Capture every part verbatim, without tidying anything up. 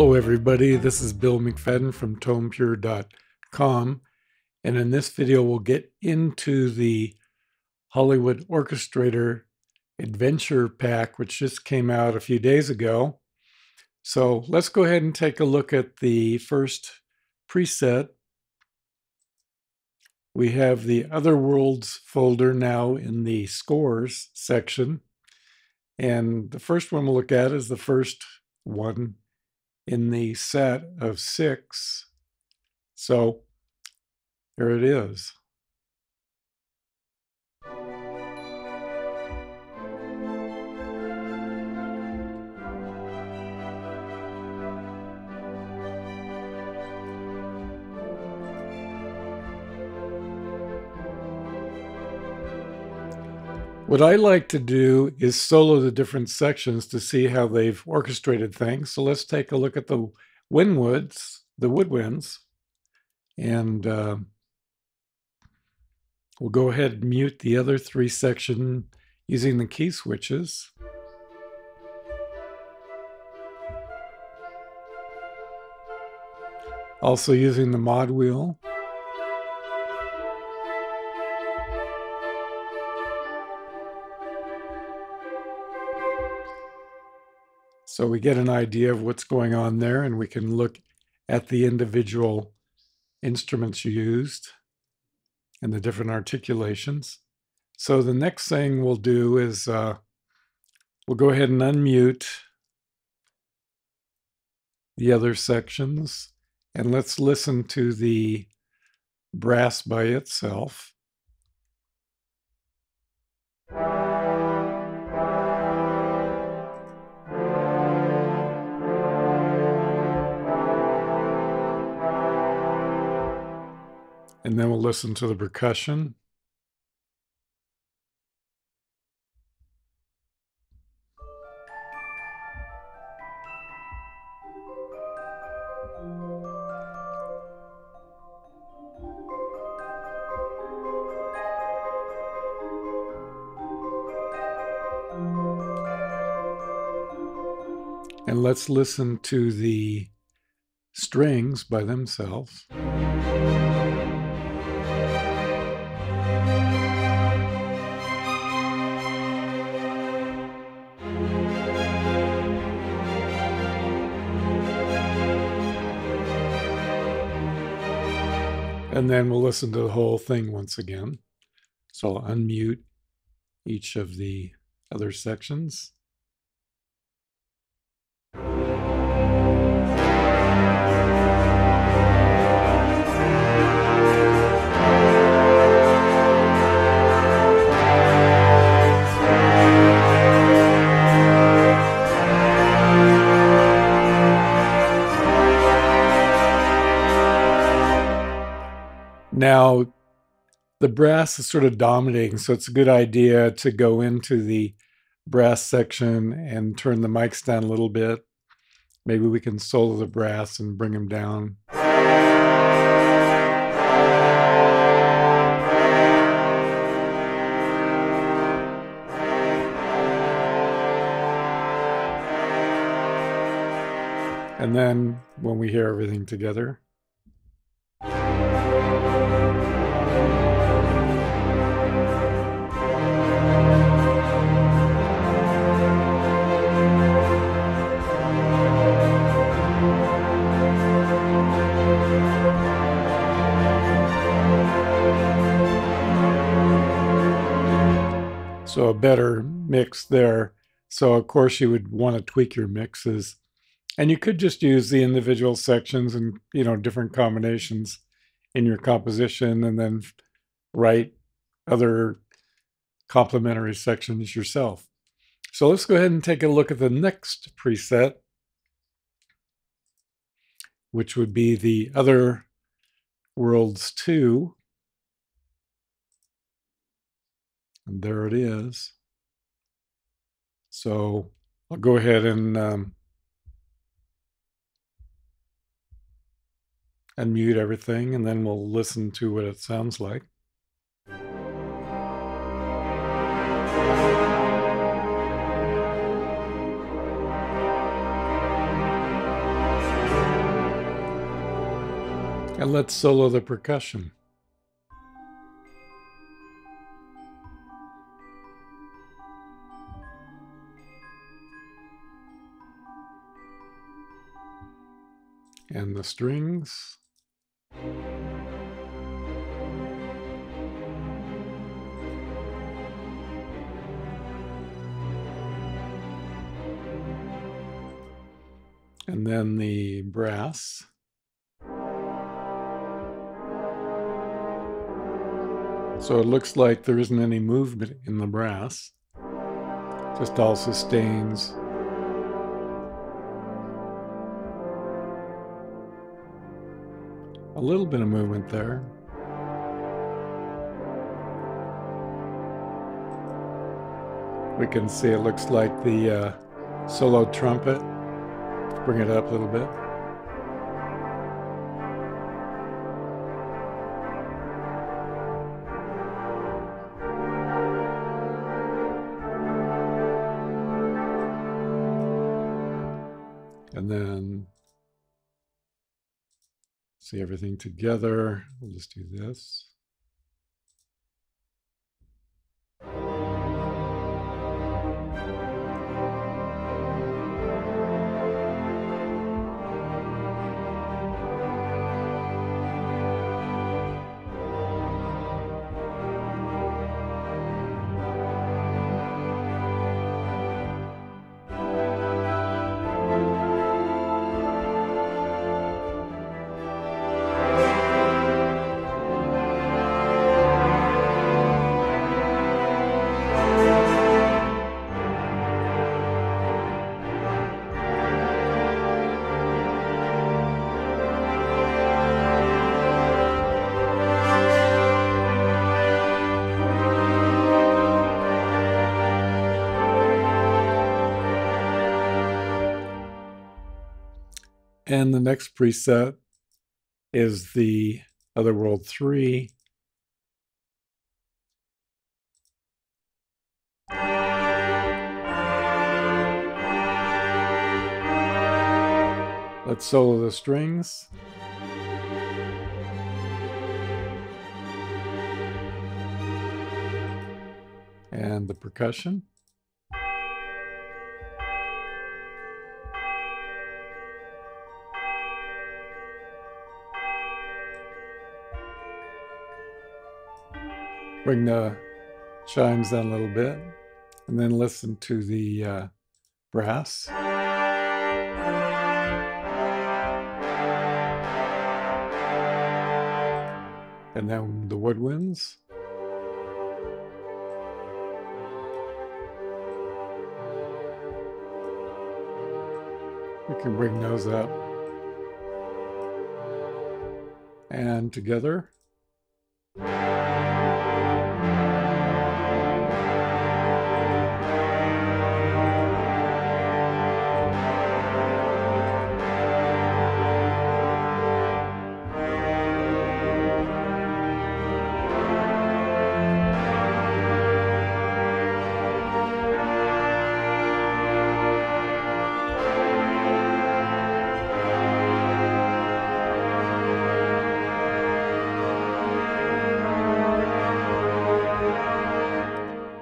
Hello everybody, this is Bill McFadden from Tome Pure dot com, and in this video we'll get into the Hollywood Orchestrator Adventure Pack, which just came out a few days ago. So let's go ahead and take a look at the first preset. We have the Other Worlds folder now in the Scores section, and the first one we'll look at is the first one in the set of six. So there it is. What I like to do is solo the different sections to see how they've orchestrated things. So let's take a look at the Winwoods, the woodwinds, and uh, we'll go ahead and mute the other three sections using the key switches. Also using the mod wheel. So we get an idea of what's going on there, and we can look at the individual instruments used and the different articulations. So the next thing we'll do is uh, we'll go ahead and unmute the other sections, and let's listen to the brass by itself. And then we'll listen to the percussion. And let's listen to the strings by themselves. And then we'll listen to the whole thing once again. So I'll unmute each of the other sections. Now, the brass is sort of dominating, so it's a good idea to go into the brass section and turn the mics down a little bit. Maybe we can solo the brass and bring them down. And then when we hear everything together, so a better mix there. So of course you would want to tweak your mixes, and you could just use the individual sections and, you know, different combinations in your composition, and then write other complementary sections yourself. So let's go ahead and take a look at the next preset, which would be the Other Worlds two. And there it is. So I'll go ahead and um, unmute everything, and then we'll listen to what it sounds like. And let's solo the percussion. And the strings. And then the brass. So it looks like there isn't any movement in the brass, just all sustains. A little bit of movement there. We can see it looks like the uh, solo trumpet. Let's bring it up a little bit. And then see everything together. We'll just do this. And the next preset is the Other World three. Let's solo the strings. And the percussion. Bring the chimes down a little bit, and then listen to the uh, brass. And then the woodwinds. We can bring those up. And together.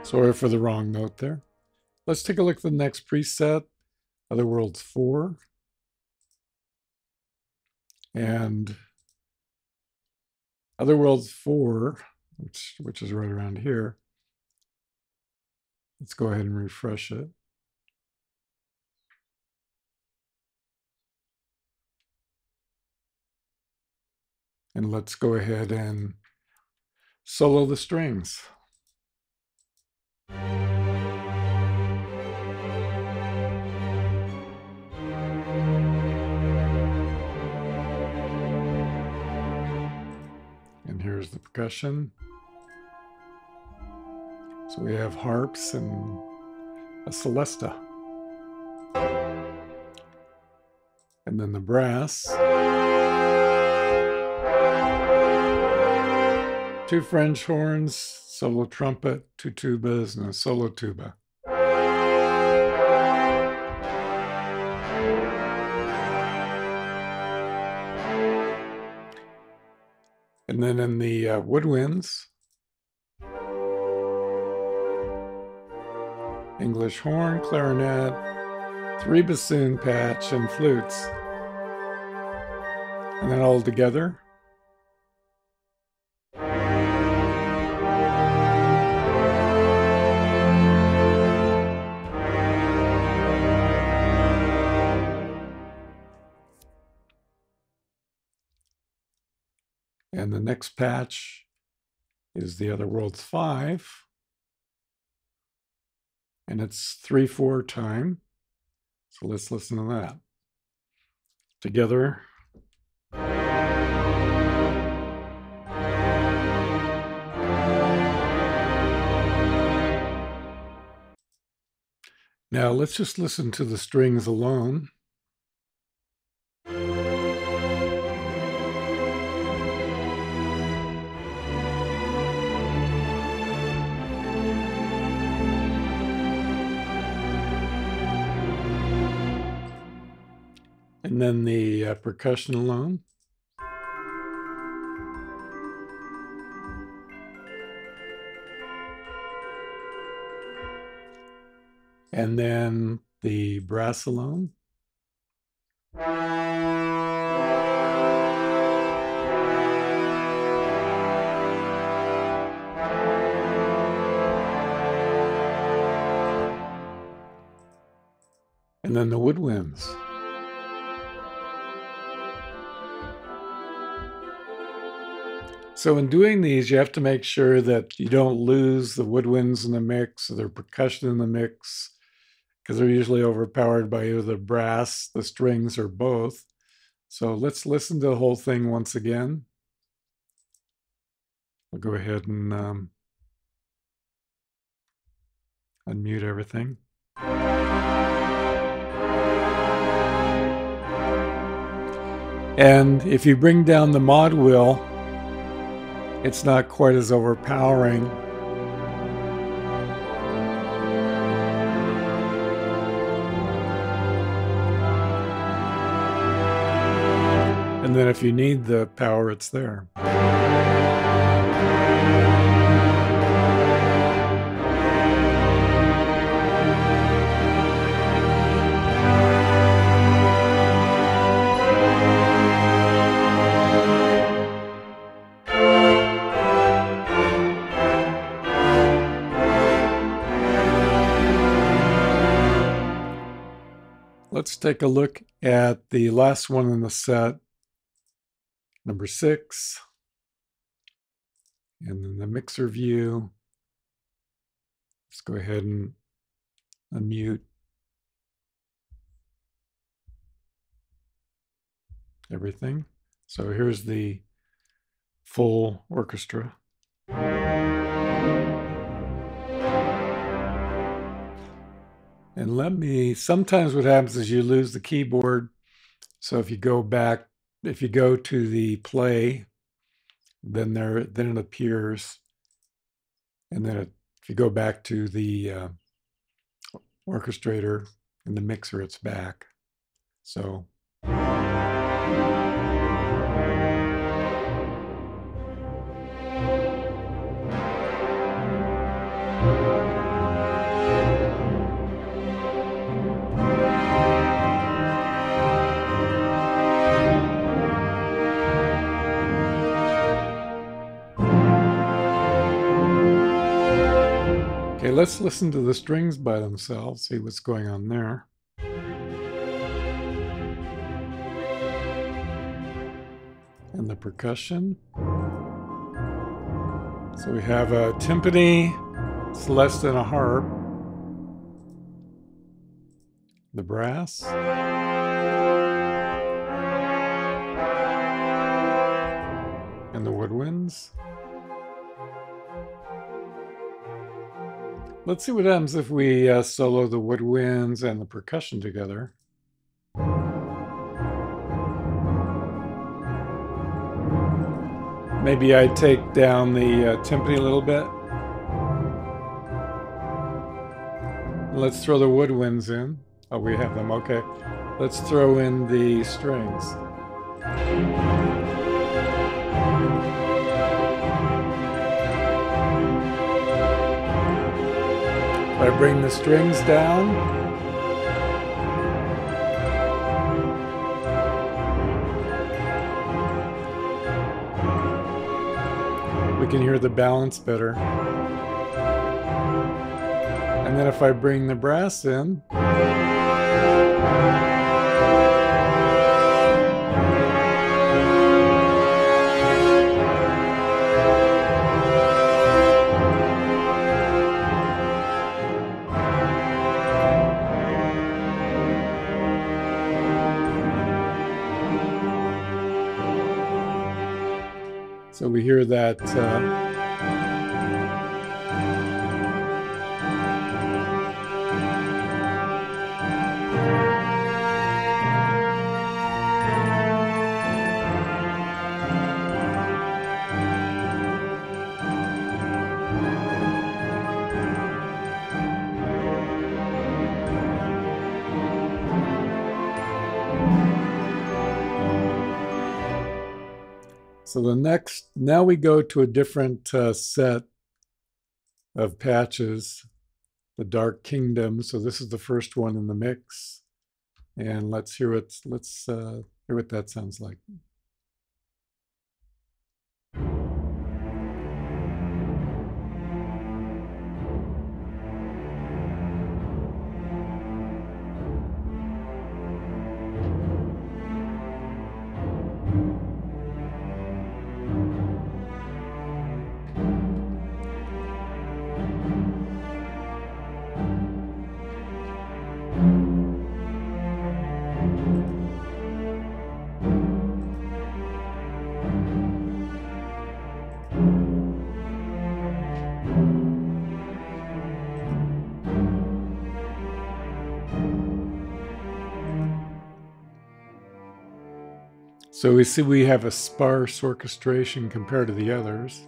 Sorry for the wrong note there. Let's take a look at the next preset, Other Worlds four. And Other Worlds four, which, which is right around here. Let's go ahead and refresh it. And let's go ahead and solo the strings. And here's the percussion. So we have harps and a celesta. And then the brass. Two French horns, solo trumpet, two tubas, and a solo tuba. And then in the uh, woodwinds, English horn, clarinet, three bassoon patch, and flutes. And then all together. And the next patch is the Other Worlds five. And it's three four time. So let's listen to that. Together. Now let's just listen to the strings alone. And then the uh, percussion alone. And then the brass alone. And then the woodwinds. So in doing these, you have to make sure that you don't lose the woodwinds in the mix or the percussion in the mix, because they're usually overpowered by either the brass, the strings, or both. So let's listen to the whole thing once again. We'll go ahead and um, unmute everything. And if you bring down the mod wheel, it's not quite as overpowering. And then if you need the power, it's there. Let's take a look at the last one in the set, number six, and then the mixer view. Let's go ahead and unmute everything. So here's the full orchestra. And let me, sometimes what happens is you lose the keyboard. So if you go back, if you go to the play, then there, then it appears. And then it, if you go back to the uh, orchestrator and the mixer, it's back. So. Let's listen to the strings by themselves, see what's going on there. And the percussion. So we have a timpani, celeste, and a harp. The brass. And the woodwinds. Let's see what happens if we uh, solo the woodwinds and the percussion together. Maybe I take down the uh, timpani a little bit. Let's throw the woodwinds in. Oh, we have them, okay. Let's throw in the strings. I bring the strings down. We can hear the balance better. And then if I bring the brass in, so we hear that uh. So the next, now we go to a different uh, set of patches, the Dark Kingdom. So this is the first one in the mix, and let's hear it. Let's uh, hear what that sounds like. So we see we have a sparse orchestration compared to the others.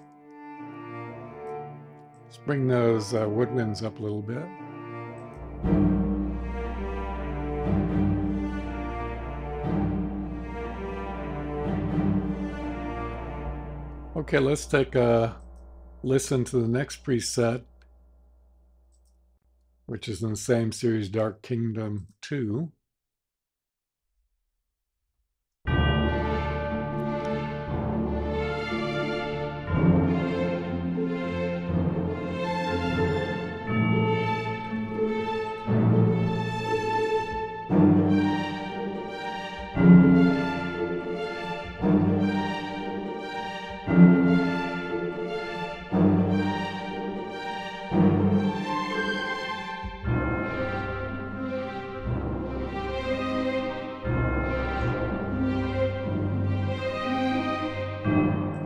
Let's bring those uh, woodwinds up a little bit. Okay, let's take a listen to the next preset, which is in the same series, Dark Kingdom two.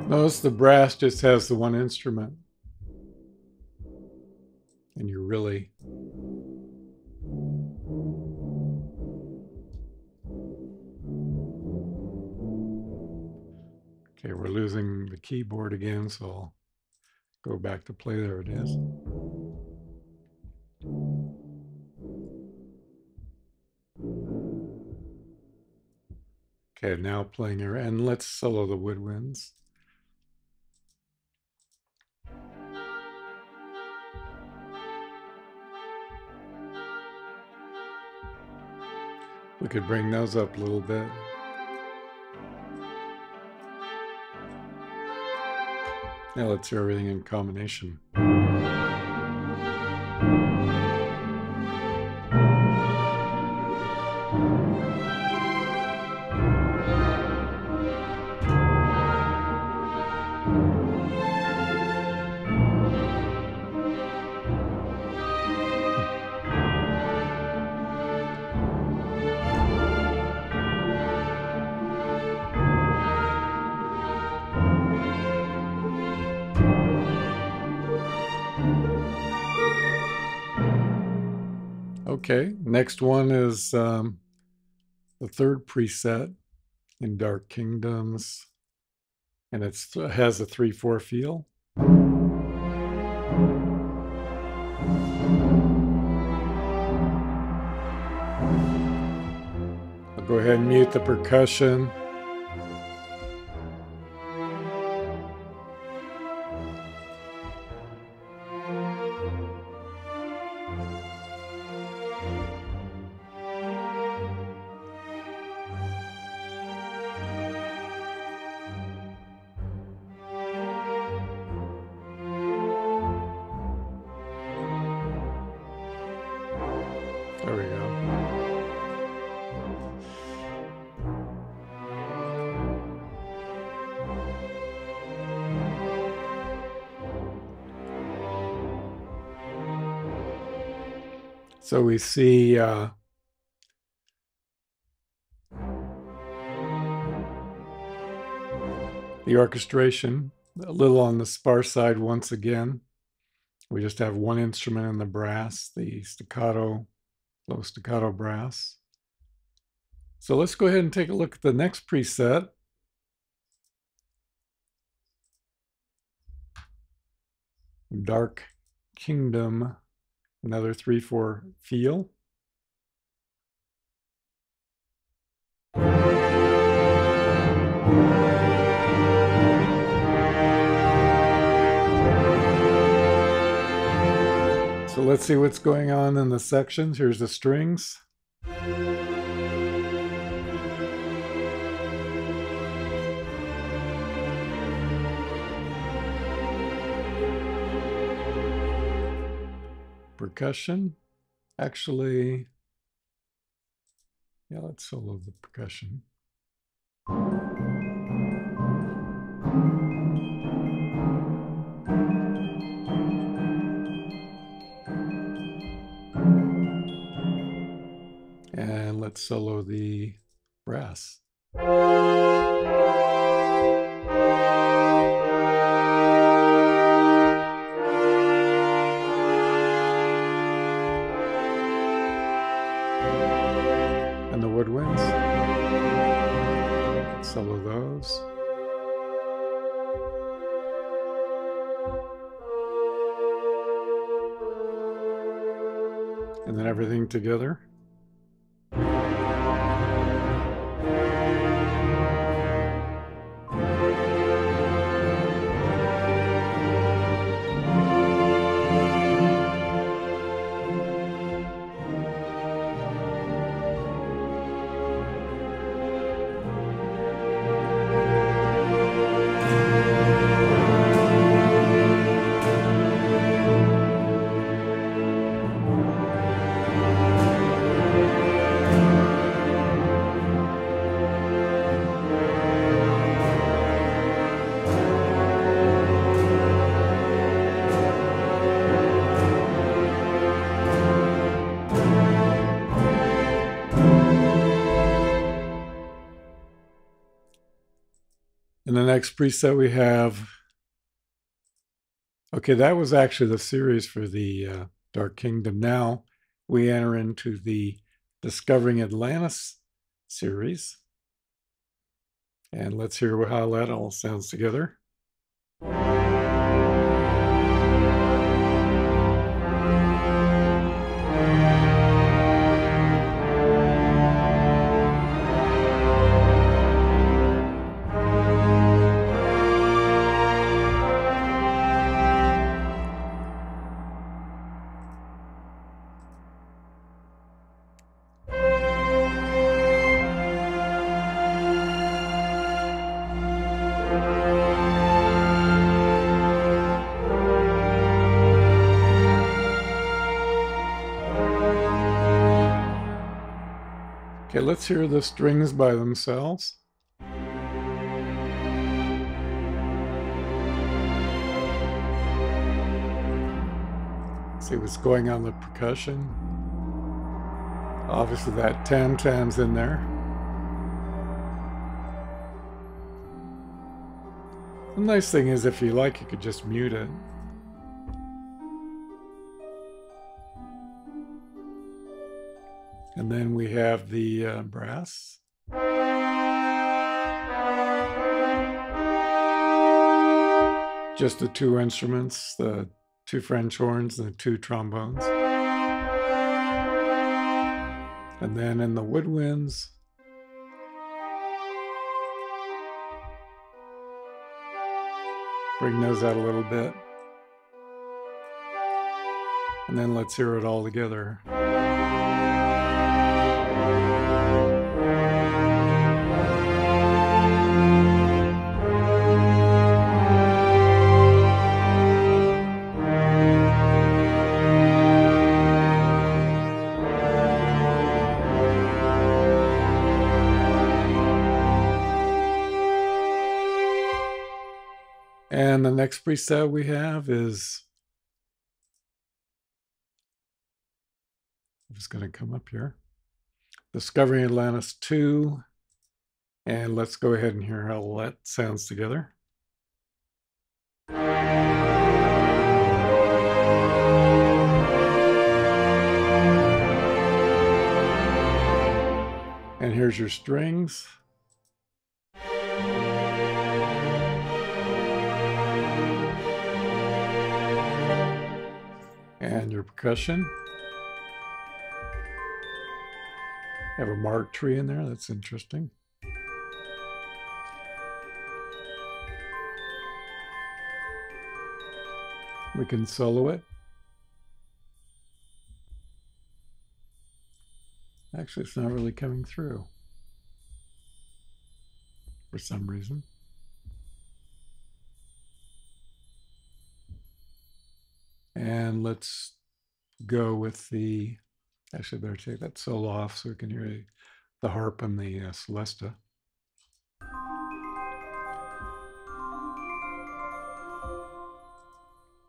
Notice the brass just has the one instrument, and you're really okay. We're losing the keyboard again, so I'll go back to play. There it is. Okay, now playing here, and let's solo the woodwinds. We could bring those up a little bit. Now let's hear everything in combination. Okay, next one is um, the third preset in Dark Kingdoms, and it's, it has a three four feel. I'll go ahead and mute the percussion. So we see uh, the orchestration, a little on the sparse side once again. We just have one instrument in the brass, the staccato, low staccato brass. So let's go ahead and take a look at the next preset. Dark Kingdom, another three four feel. So let's see what's going on in the sections. Here's the strings. Percussion, actually, yeah, let's solo the percussion. And let's solo the brass. And then everything together. In the next preset we have, okay, that was actually the series for the uh, Dark Kingdom. Now we enter into the Discovering Atlantis series. And let's hear how that all sounds together. Okay, let's hear the strings by themselves. See what's going on the percussion. Obviously that tam-tam's in there. The nice thing is if you like, you could just mute it. And then we have the uh, brass. Just the two instruments, the two French horns and the two trombones. And then in the woodwinds, bring those out a little bit. And then let's hear it all together. And the next preset we have is I'm just going to come up here. Discovering Atlantis two. And let's go ahead and hear how that sounds together. And here's your strings. And your percussion. Have a mark tree in there, that's interesting. We can solo it. Actually, it's not really coming through for some reason. And let's go with the, actually I better take that solo off so we can hear the harp and the uh, celesta.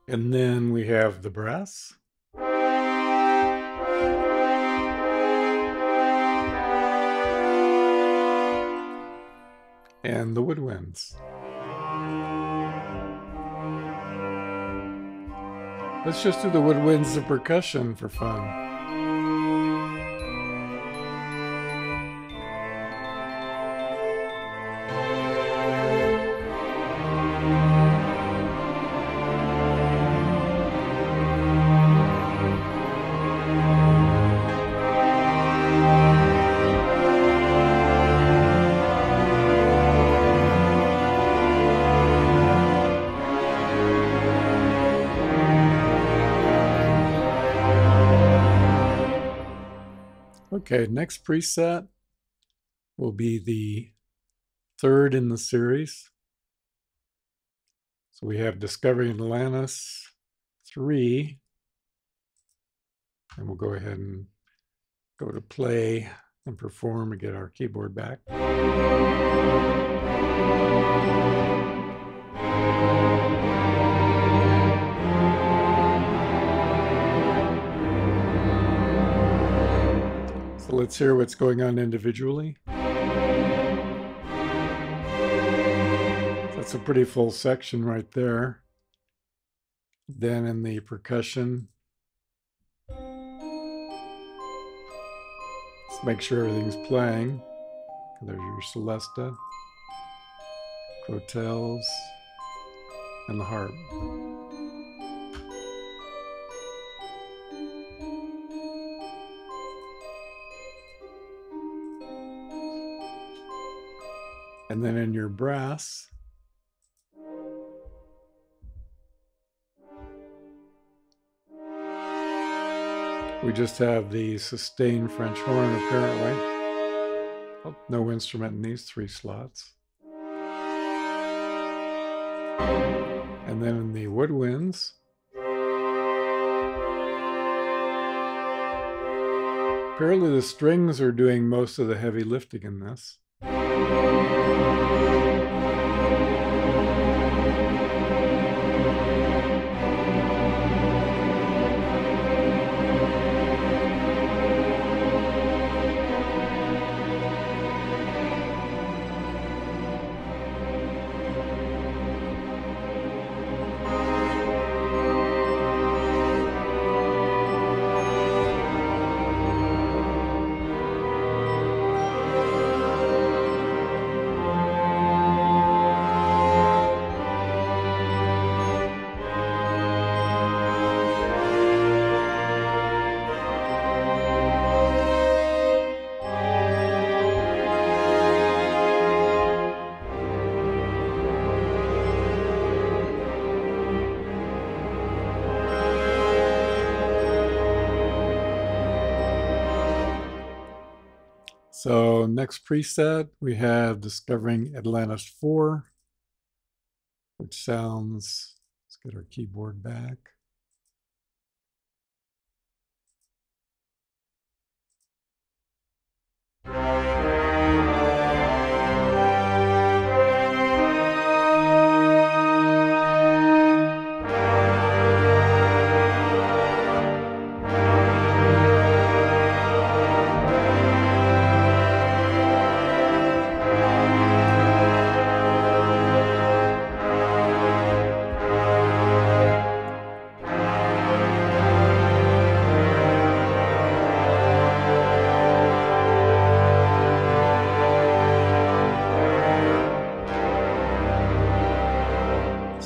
And then we have the brass. And the woodwinds. Let's just do the woodwinds and percussion for fun. Okay, next preset will be the third in the series. So we have Discovering Atlantis three. And we'll go ahead and go to play and perform and get our keyboard back. So let's hear what's going on individually. That's a pretty full section right there. Then in the percussion, let's make sure everything's playing. There's your celesta, crotales, and the harp. And then in your brass, we just have the sustained French horn apparently. Oh, no instrument in these three slots. And then in the woodwinds, apparently the strings are doing most of the heavy lifting in this. So next preset, we have Discovering Atlantis four, which sounds, let's get our keyboard back.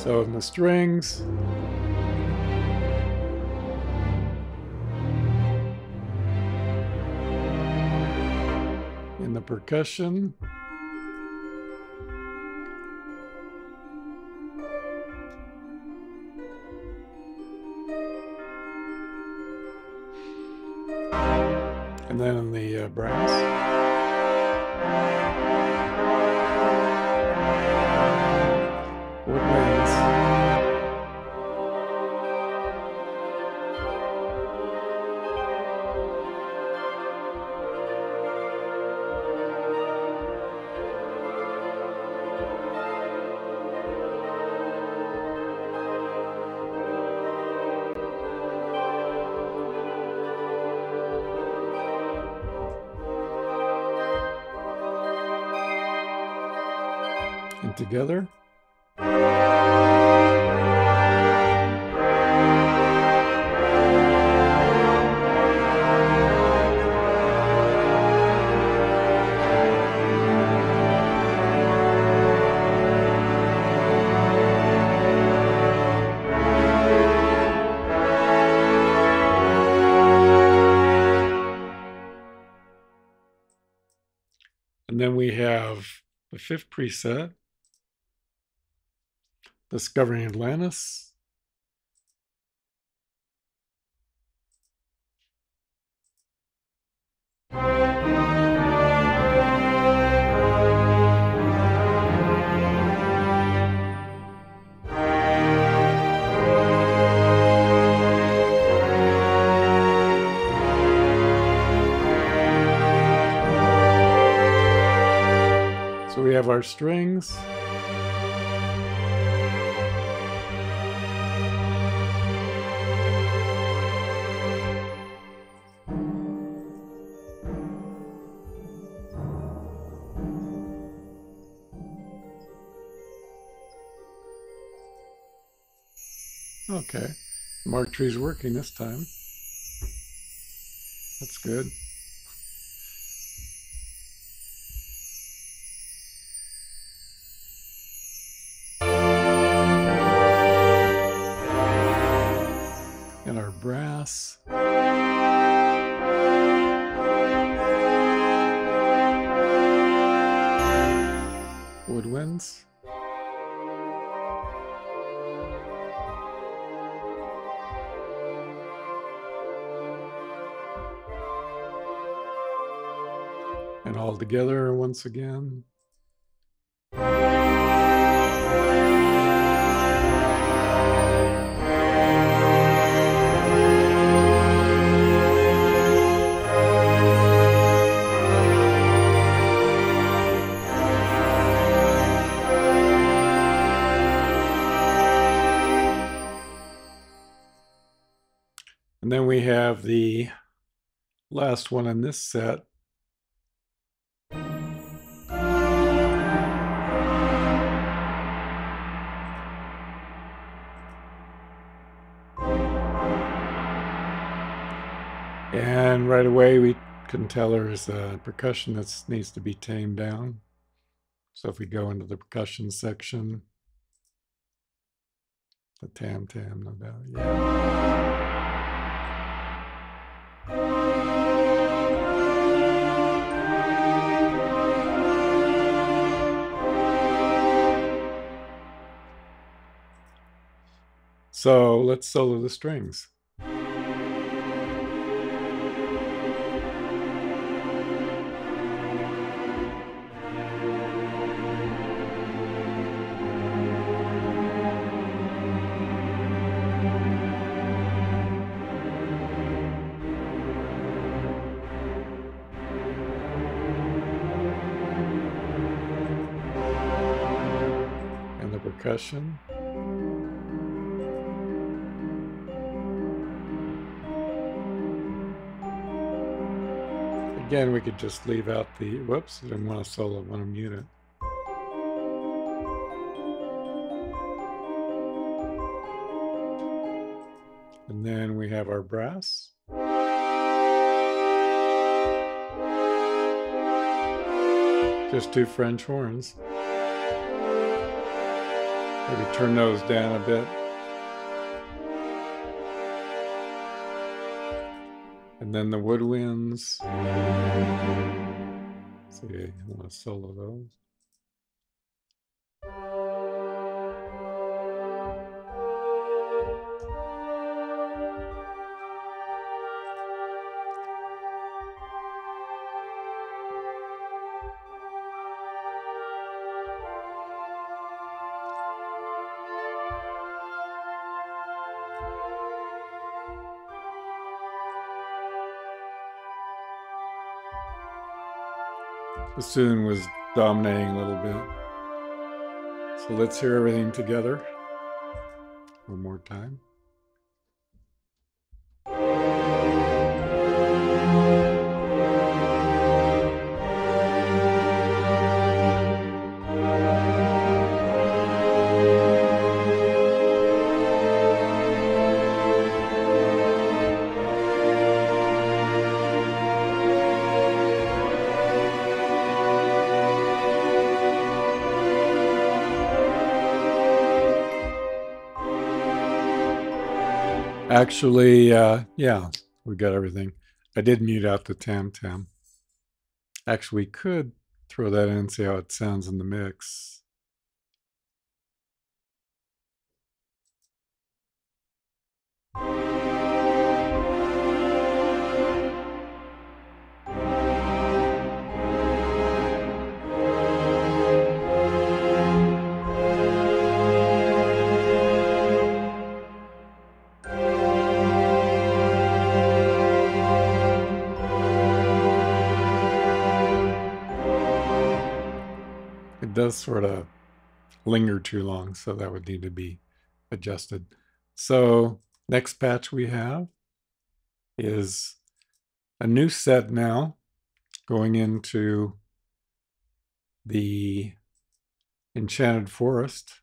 So in the strings. In the percussion. And then in the uh, brass. Together. And then we have the fifth preset. Discovering Atlantis. So we have our strings. Okay, Mark Tree's working this time. That's good. And our brass. Woodwinds. And all together once again. And then we have the last one in this set. And right away we can tell there's a percussion that needs to be tamed down. So if we go into the percussion section, the tam tam, no doubt. Yeah. So let's solo the strings. Percussion. Again, we could just leave out the, whoops, I didn't want to solo, I want to mute it. And then we have our brass. Just two French horns. Maybe turn those down a bit. And then the woodwinds. Let's see, I want to solo those. Bassoon was dominating a little bit. So let's hear everything together one more time. Actually, uh, yeah, we got everything. I did mute out the tam-tam. Actually, we could throw that in and see how it sounds in the mix. Does sort of linger too long, so that would need to be adjusted. So next patch we have is a new set now going into the Enchanted Forest.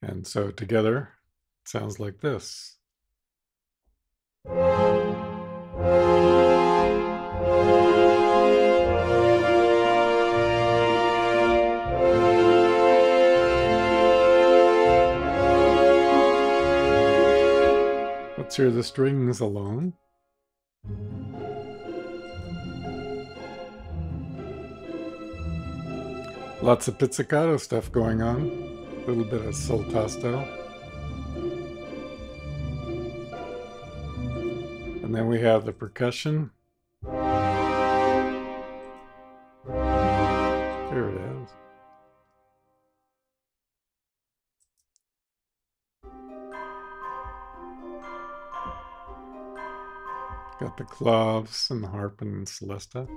And so together it sounds like this. Let's hear the strings alone. Lots of pizzicato stuff going on, a little bit of soltato. And then we have the percussion. Here it is. Got the claves and the harp and celesta.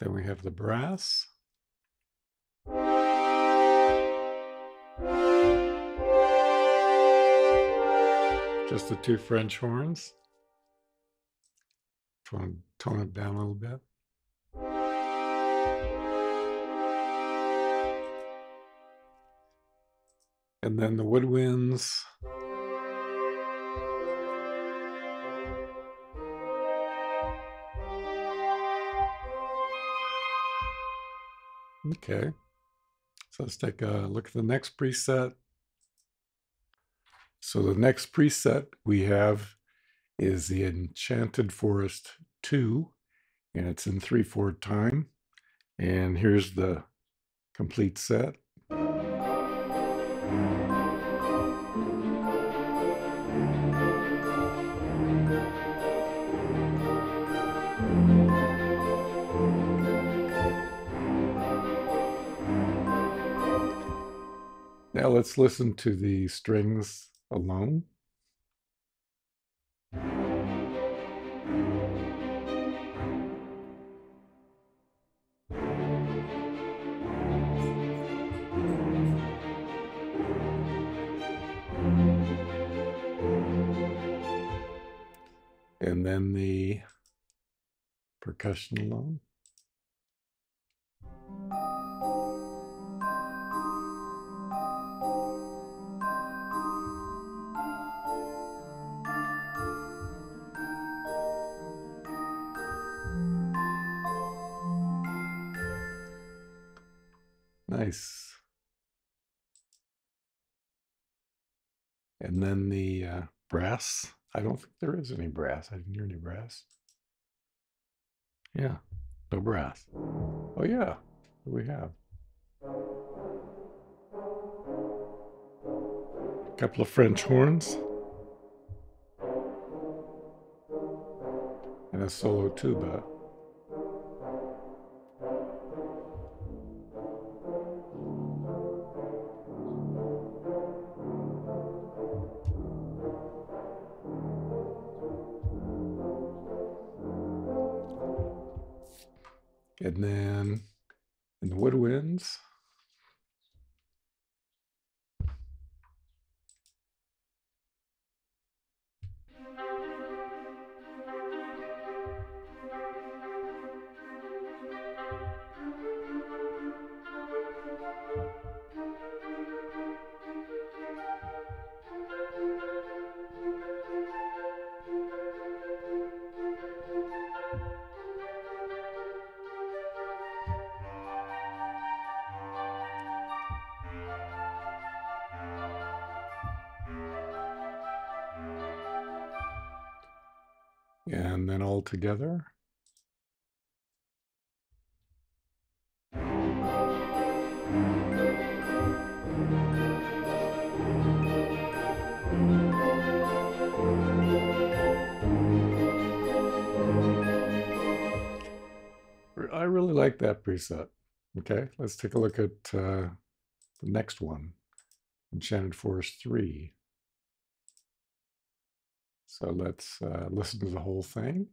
Then we have the brass. Just the two French horns. Just want to tone it down a little bit. And then the woodwinds. Okay. So let's take a look at the next preset. So the next preset we have is the Enchanted Forest two, and it's in three four time. And here's the complete set. Now let's listen to the strings alone. And then the percussion alone. Nice. And then the uh, brass. I don't think there is any brass. I didn't hear any brass. Yeah, no brass. Oh yeah, what do we have? A couple of French horns. And a solo tuba. And then in the woodwinds, and then all together. I really like that preset. Okay, let's take a look at uh, the next one, Enchanted Forest three. So let's uh, listen to the whole thing.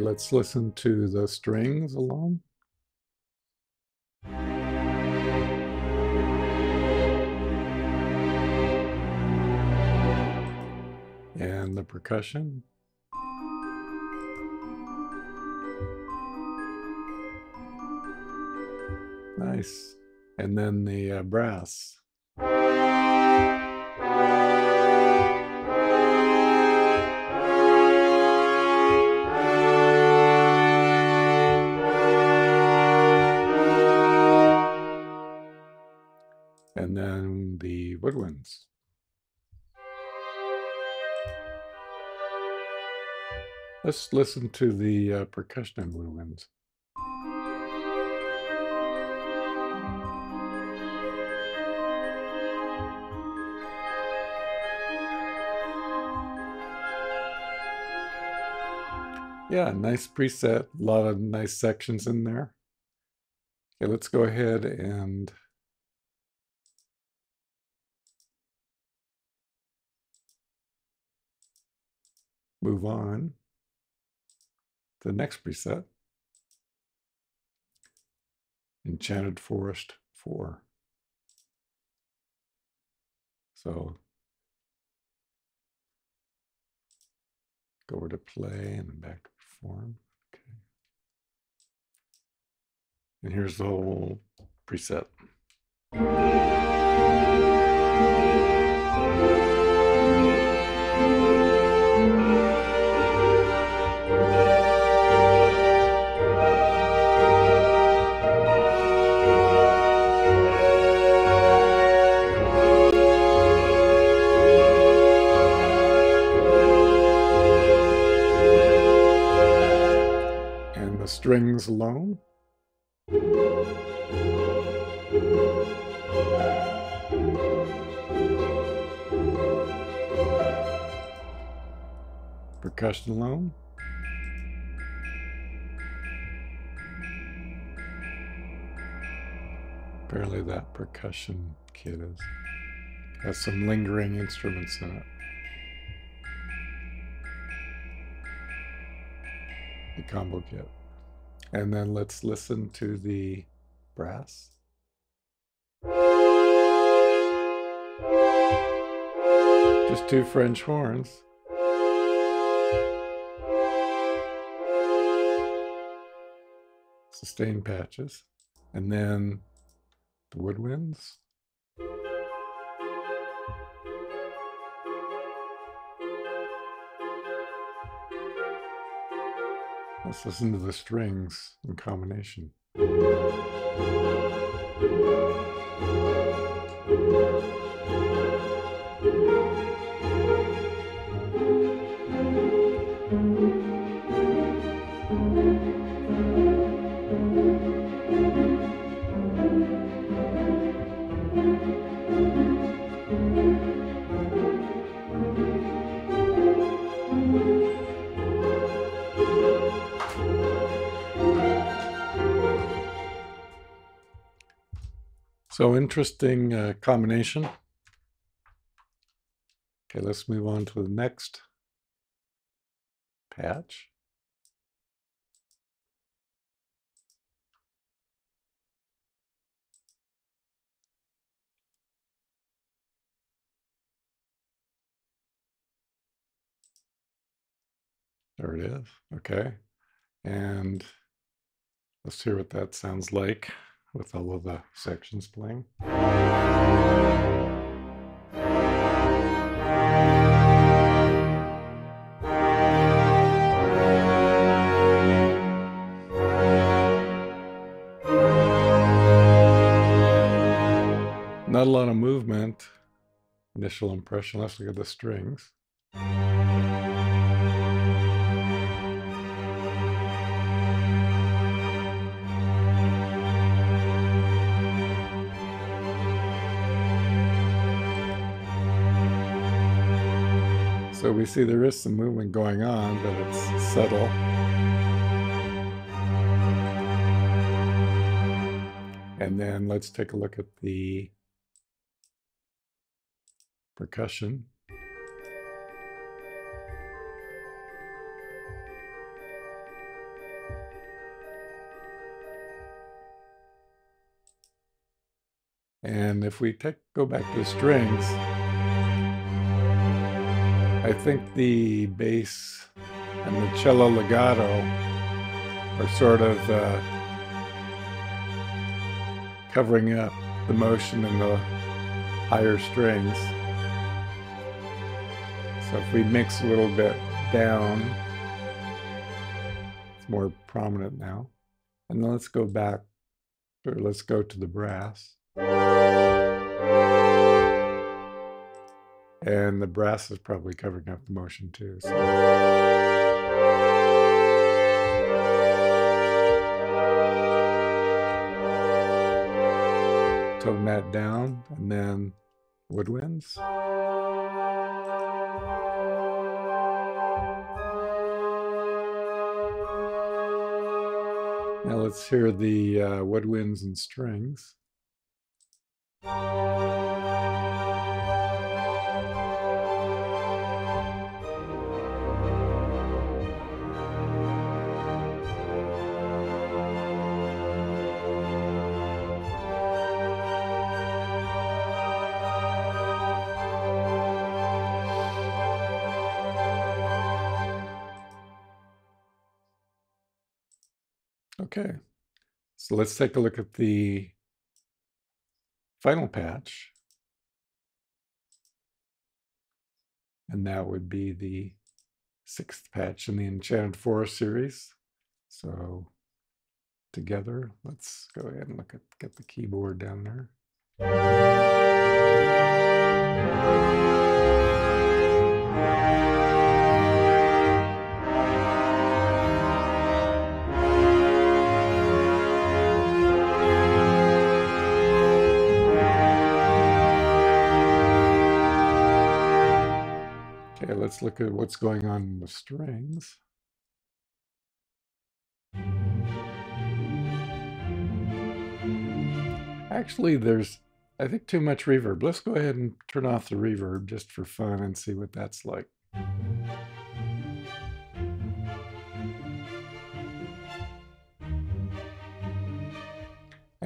Let's listen to the strings alone. And the percussion. Nice. And then the uh, brass. And then the woodwinds. Let's listen to the uh, percussion and woodwinds. Yeah, nice preset, a lot of nice sections in there. Okay, let's go ahead and move on to the next preset, Enchanted Forest four. So go over to play and then back to perform. Okay. And here's the whole preset. Strings alone. Percussion alone. Apparently that percussion kit is, has some lingering instruments in it. combo kit. And then let's listen to the brass. Just two French horns. Sustained patches. And then the woodwinds. Let's listen to the strings in combination. So interesting uh, combination. Okay, let's move on to the next patch. There it is. Okay. And let's hear what that sounds like with all of the sections playing. Not a lot of movement, initial impression. Let's look at the strings. So we see there is some movement going on, but it's subtle. And then let's take a look at the percussion. And if we take, go back to the strings, I think the bass and the cello legato are sort of uh, covering up the motion in the higher strings. So if we mix a little bit down, it's more prominent now. And then let's go back, or let's go to the brass. And the brass is probably covering up the motion too. So. Tone that down, and then woodwinds. Now let's hear the uh, woodwinds and strings. Okay, so let's take a look at the final patch. And that would be the sixth patch in the Enchanted Forest series. So together, let's go ahead and look at get the keyboard down there. Let's look at what's going on in the strings. Actually, there's, I think, too much reverb. Let's go ahead and turn off the reverb just for fun and see what that's like.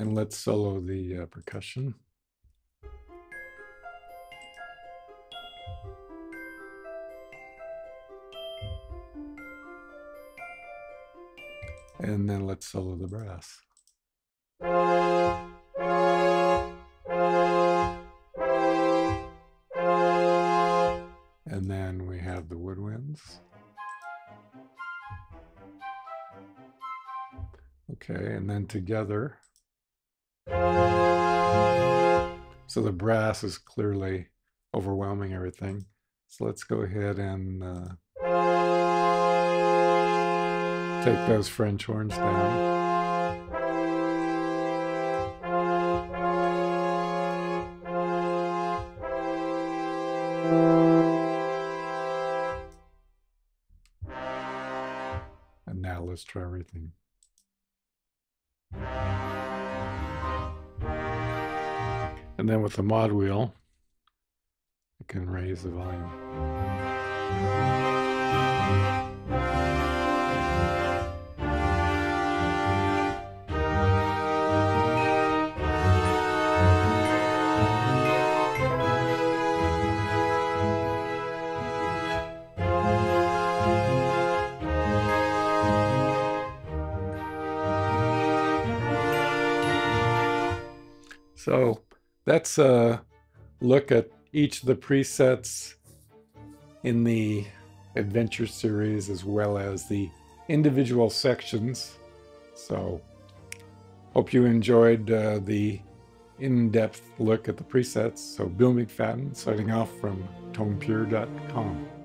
and let's solo the uh, percussion. And then let's solo the brass. And then we have the woodwinds. Okay, and then together. So the brass is clearly overwhelming everything. So let's go ahead and uh, take those French horns down. And now let's try everything. And then with the mod wheel, you can raise the volume. So that's a look at each of the presets in the adventure series, as well as the individual sections. So hope you enjoyed uh, the in-depth look at the presets. So Bill McFadden signing off from Tome Pure dot com.